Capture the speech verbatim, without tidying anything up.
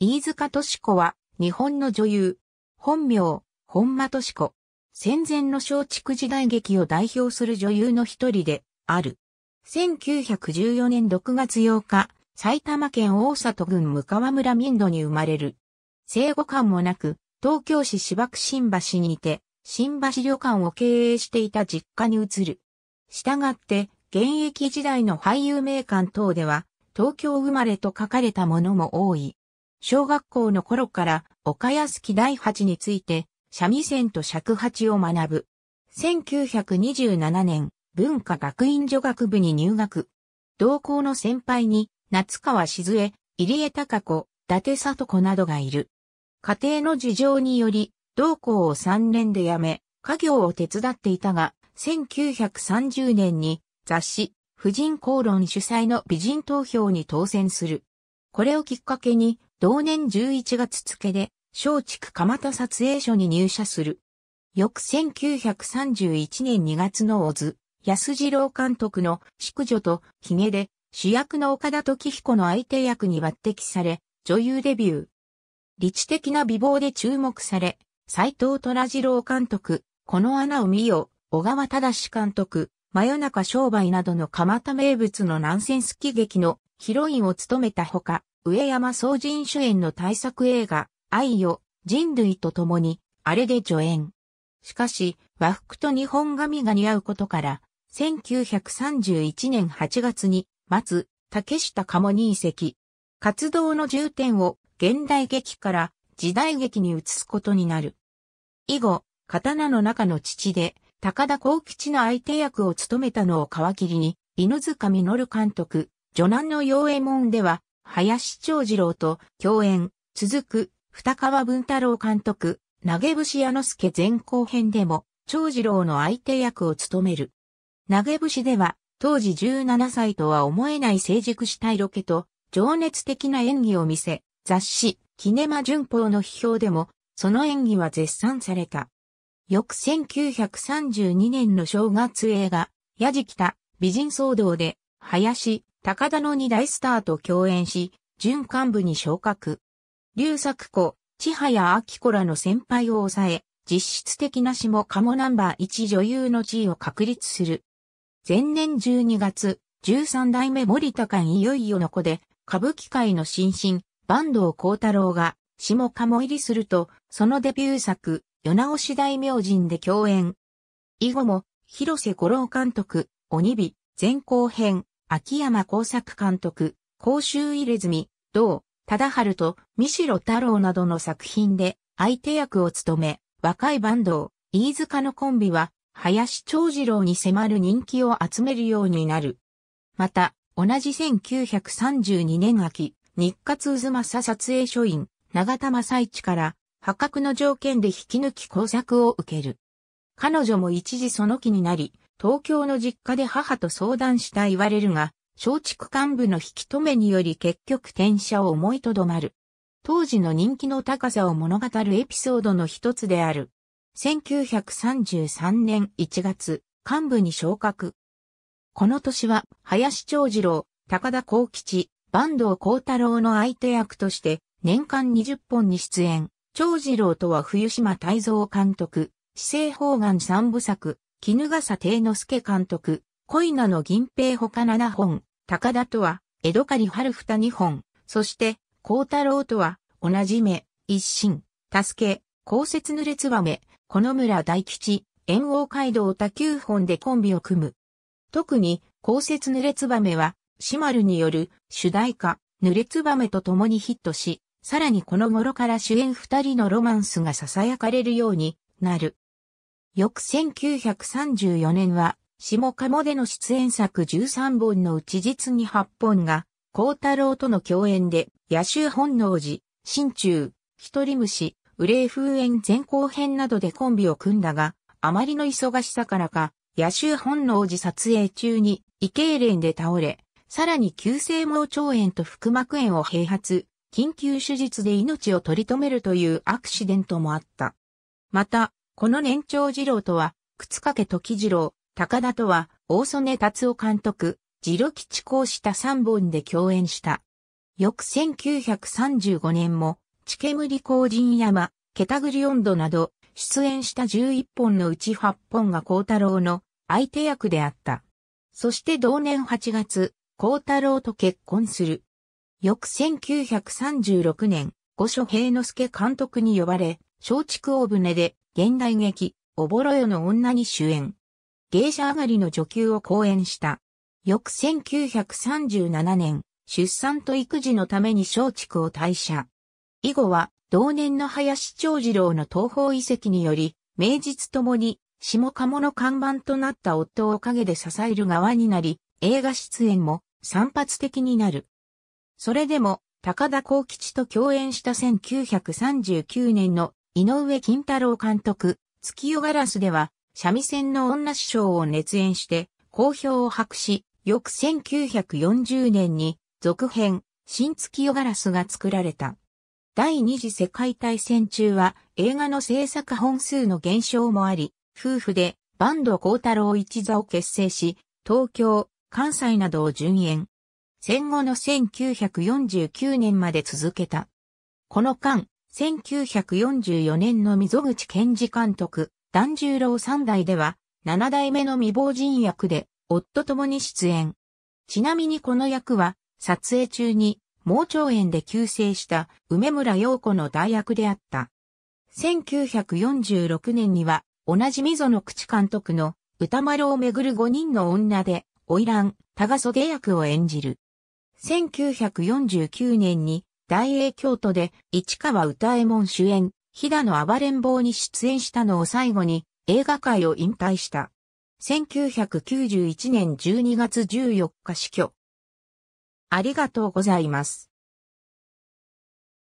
飯塚敏子は、日本の女優。本名、本間敏子。戦前の松竹時代劇を代表する女優の一人で、ある。せんきゅうひゃくじゅうよねんろくがつようか、埼玉県大里郡向川村民土に生まれる。生後間もなく、東京市芝区新橋にて、新橋旅館を経営していた実家に移る。したがって、現役時代の俳優名鑑等では、東京生まれと書かれたものも多い。小学校の頃から岡安木大八について三味線と尺八を学ぶ。せんきゅうひゃくにじゅうななねん文化学院女学部に入学。同校の先輩に夏川静江、入江貴子、伊達聡子などがいる。家庭の事情により同校をさんねんで辞め、家業を手伝っていたが、せんきゅうひゃくさんじゅうねんに雑誌婦人公論主催の美人投票に当選する。これをきっかけに同年じゅういちがつ付で、松竹蒲田撮影所に入社する。翌せんきゅうひゃくさんじゅういちねんにがつの小津安二郎監督の淑女とひげで、主役の岡田時彦の相手役に抜擢され、女優デビュー。理知的な美貌で注目され、斎藤虎二郎監督、この穴を見よ、小川忠監督、真夜中商売などの蒲田名物のナンセンス喜劇のヒロインを務めたほか、上山宗仁主演の大作映画、愛よ、人類と共に、あれで助演。しかし、和服と日本髪が似合うことから、せんきゅうひゃくさんじゅういちねんはちがつに、松、竹下鴨に移籍。活動の重点を、現代劇から時代劇に移すことになる。以後、刀の中の父で、高田光吉の相手役を務めたのを皮切りに、犬塚実監督、女男の陽右衛門では、林長次郎と共演、続く、二川文太郎監督、投げ節矢之助前後編でも、長次郎の相手役を務める。投げ節では、当時じゅうななさいとは思えない成熟した色気と、情熱的な演技を見せ、雑誌、キネマ旬報の批評でも、その演技は絶賛された。翌せんきゅうひゃくさんじゅうにねんの正月映画、やじきた、美人騒動で、林、高田の二大スターと共演し、準幹部に昇格。劉作子、千早明子らの先輩を抑え、実質的な下鴨ナンバーいち女優の地位を確立する。前年じゅうにがつ、じゅうさんだいめ森田館いよいよの子で、歌舞伎界の新進、坂東幸太郎が、下鴨入りすると、そのデビュー作、世直し大明神で共演。以後も、広瀬五郎監督、鬼火、前後編。秋山耕作監督、甲州入れ墨、同、忠治と三城太郎などの作品で相手役を務め、若い坂東、飯塚のコンビは、林長次郎に迫る人気を集めるようになる。また、同じせんきゅうひゃくさんじゅうにねん秋、日活太秦撮影所員、永田正一から、破格の条件で引き抜き工作を受ける。彼女も一時その気になり、東京の実家で母と相談した言われるが、松竹幹部の引き止めにより結局転社を思いとどまる。当時の人気の高さを物語るエピソードの一つである。せんきゅうひゃくさんじゅうさんねんいちがつ、幹部に昇格。この年は、林長次郎、高田光吉、坂東幸太郎の相手役として、年間にじゅっぽんに出演。長次郎とは冬島泰三監督、四聖砲丸三部作。衣笠貞之介監督、恋なの銀平他ななほん、高田とは、江戸狩春二にほん、そして、幸太郎とは、同じ目、一心、助け、降雪濡れ燕、この村大吉、猿翁街道他きゅうほんでコンビを組む。特に、降雪濡れ燕は、シマルによる主題歌、濡れ燕と共にヒットし、さらにこの頃から主演二人のロマンスが囁かれるようになる。翌せんきゅうひゃくさんじゅうよねんは、下鴨での出演作じゅうさんぼんのうち実にはっぽんが、幸太郎との共演で、野州本能寺、心中、一人虫、憂い風縁前後編などでコンビを組んだが、あまりの忙しさからか、野州本能寺撮影中に、胃痙攣で倒れ、さらに急性盲腸炎と腹膜炎を併発、緊急手術で命を取り留めるというアクシデントもあった。また、この年長次郎とは、靴掛時次郎、高田とは、大曽根達夫監督、次郎吉公したさんぼんで共演した。翌せんきゅうひゃくさんじゅうごねんも、地煙荒神山、けたぐり音頭など、出演したじゅういっぽんのうちはっぽんが幸太郎の相手役であった。そして同年はちがつ、幸太郎と結婚する。翌せんきゅうひゃくさんじゅうろくねん、五所平之助監督に呼ばれ、松竹大船で現代劇、おぼろよの女に主演。芸者上がりの女給を好演した。翌せんきゅうひゃくさんじゅうななねん、出産と育児のために松竹を退社。以後は、同年の林長次郎の東方移籍により、名実ともに、下鴨の看板となった夫を陰で支える側になり、映画出演も散発的になる。それでも、高田浩吉と共演したせんきゅうひゃくさんじゅうきゅうねんの井上金太郎監督、月夜烏では、三味線の女師匠を熱演して、好評を博し、翌せんきゅうひゃくよんじゅうねんに、続編、新月夜烏が作られた。第二次世界大戦中は映画の制作本数の減少もあり、夫婦で坂東幸太郎一座を結成し、東京、関西などを巡演。戦後のせんきゅうひゃくよんじゅうきゅうねんまで続けた。この間、せんきゅうひゃくよんじゅうよねんの溝口健二監督、團十郎三代では、七代目の未亡人役で、夫ともに出演。ちなみにこの役は、撮影中に、盲腸炎で急逝した梅村陽子の代役であった。せんきゅうひゃくよんじゅうろくねんには同じ溝の口監督の歌丸をめぐるごにんの女で花魁高袖役を演じる。せんきゅうひゃくよんじゅうきゅうねんに大映京都で市川歌右衛門主演飛騨の暴れん坊に出演したのを最後に映画界を引退した。せんきゅうひゃくきゅうじゅういちねんじゅうにがつじゅうよっか死去。ありがとうございます。